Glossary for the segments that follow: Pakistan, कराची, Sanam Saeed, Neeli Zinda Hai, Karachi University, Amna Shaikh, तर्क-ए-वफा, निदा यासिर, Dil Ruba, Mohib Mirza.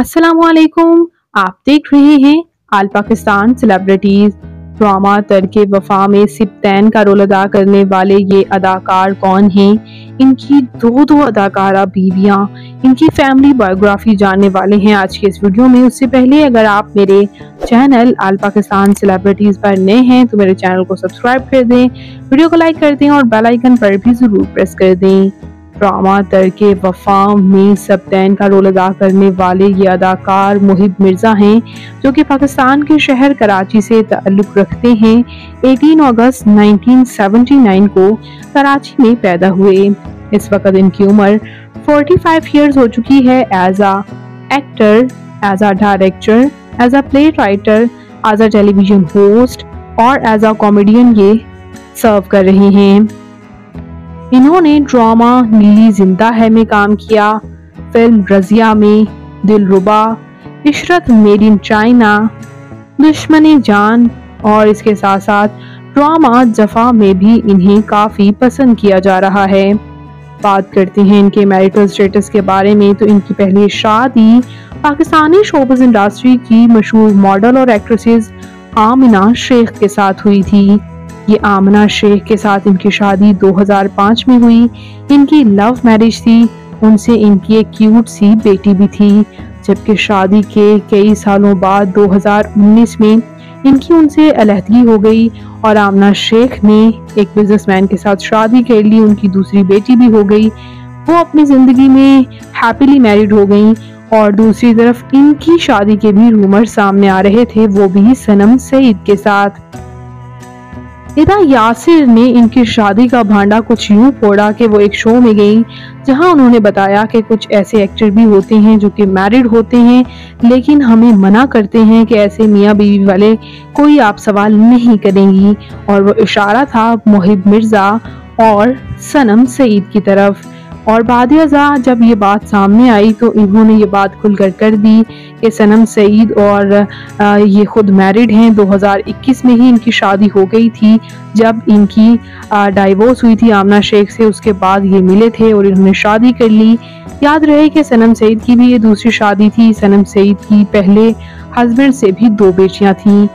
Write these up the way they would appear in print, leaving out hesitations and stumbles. अस्सलामुअलैकुम, आप देख रहे हैं all Pakistan celebrities. Drama तर्क-ए-वफा में सिप्तैन का रोल अदा करने वाले ये अदाकार कौन हैं? इनकी दो अदाकारा बीवियाँ, इनकी फैमिली बायोग्राफी जानने वाले हैं आज के इस वीडियो में। उससे पहले अगर आप मेरे चैनल आल पाकिस्तान सेलिब्रिटीज़ पर नए हैं तो मेरे चैनल को सब्सक्राइब कर दें, वीडियो को लाइक कर दें और बेल आइकन पर भी ज़रूर प्रेस कर दें। ड्रामा तर्क-ए-वफा में सिप्तैन का रोल अदा करने वाले ये अदाकार मोहिब मिर्ज़ा हैं, जो कि पाकिस्तान के शहर कराची से ताल्लुक़ रखते हैं। 18 अगस्त 1979 को कराची में पैदा हुए। इस वक्त इनकी उम्र 45 ईयर्स हो चुकी है। As a actor, as a director, as a playwright, as a television host और एज आ कॉमेडियन ये सर्व कर रहे हैं। इन्होंने ड्रामा नीली जिंदा है में काम किया, फिल्म राज़िया में, दिल रुबा, Ishrat made in China, Dushman Jaan और इसके साथ साथ ड्रामा जफा में भी इन्हें काफ़ी पसंद किया जा रहा है। बात करते हैं इनके मैरिटल स्टेटस के बारे में, तो इनकी पहली शादी पाकिस्तानी शोबिज़ इंडस्ट्री की मशहूर मॉडल और एक्ट्रेसेस आमना शेख के साथ हुई थी। ये आमना शेख के साथ इनकी शादी 2005 में हुई। इनकी लव मैरिज थी, उनसे इनकी एक क्यूट सी बेटी भी थी। जबकि शादी के कई सालों बाद 2019 में इनकी उनसे अलहदगी हो गई और आमना शेख ने एक बिजनेसमैन के साथ शादी कर ली। उनकी दूसरी बेटी भी हो गई, वो अपनी ज़िंदगी में हैप्पीली मैरिड हो गई। और दूसरी तरफ इनकी शादी के भी रूमर सामने आ रहे थे, वो भी सनम सईद के साथ। निदा यासिर ने इनकी शादी का भांडा कुछ यूं फोड़ा कि वो एक शो में गई, जहां उन्होंने बताया कि कुछ ऐसे एक्टर भी होते हैं जो कि मैरिड होते हैं, लेकिन हमें मना करते हैं कि ऐसे मियाँ बीवी वाले कोई आप सवाल नहीं करेंगी। और वो इशारा था मोहिब मिर्ज़ा और सनम सईद की तरफ। और बादजा जब ये बात सामने आई तो इन्होंने ये बात खुलकर कर दी कि सनम सईद और ये खुद मैरिड हैं। 2021 में ही इनकी शादी हो गई थी। जब इनकी डाइवोर्स हुई थी आमना शेख से, उसके बाद ये मिले थे और इन्होंने शादी कर ली। याद रहे कि सनम सईद की भी ये दूसरी शादी थी। सनम सईद की पहले हस्बैंड से भी दो बेटियाँ थीं।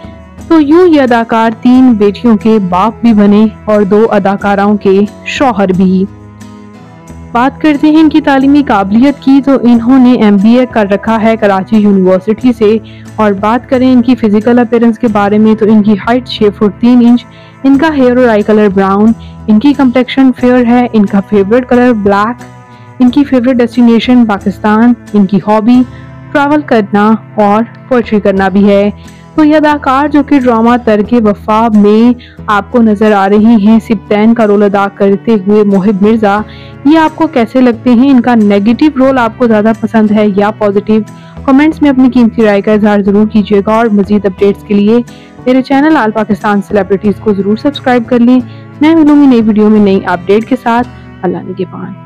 तो यूँ ये अदाकार तीन बेटियों के बाप भी बने और दो अदाकाराओं के शौहर भी। बात करते हैं इनकी तालीमी काबिलियत की, तो इन्होंने MBA कर रखा है कराची यूनिवर्सिटी से। और बात करें इनकी फ़िज़िकल अपीयरेंस के बारे में, तो इनकी हाइट 6 फुट 3 इंच, इनका हेयर और आई कलर ब्राउन, इनकी कम्प्लेक्शन फेयर है, इनका फेवरेट कलर ब्लैक, इनकी फेवरेट डेस्टिनेशन पाकिस्तान, इनकी हॉबी ट्रैवल करना और पोएट्री करना भी है। तो ये अदाकार जो कि ड्रामा तर्क-ए-वफा में आपको नज़र आ रही हैं सिप्तैन का रोल अदा करते हुए मोहिब मिर्ज़ा, ये आपको कैसे लगते हैं? इनका नेगेटिव रोल आपको ज़्यादा पसंद है या पॉजिटिव? कमेंट्स में अपनी कीमती राय का इजहार ज़रूर कीजिएगा और मज़ीद अपडेट्स के लिए मेरे चैनल आल पाकिस्तान सेलिब्रिटीज़ को ज़रूर सब्सक्राइब कर लें। मैं मिलूंगी नई वीडियो में नई अपडेट के साथ। अल्लाह ने के पान।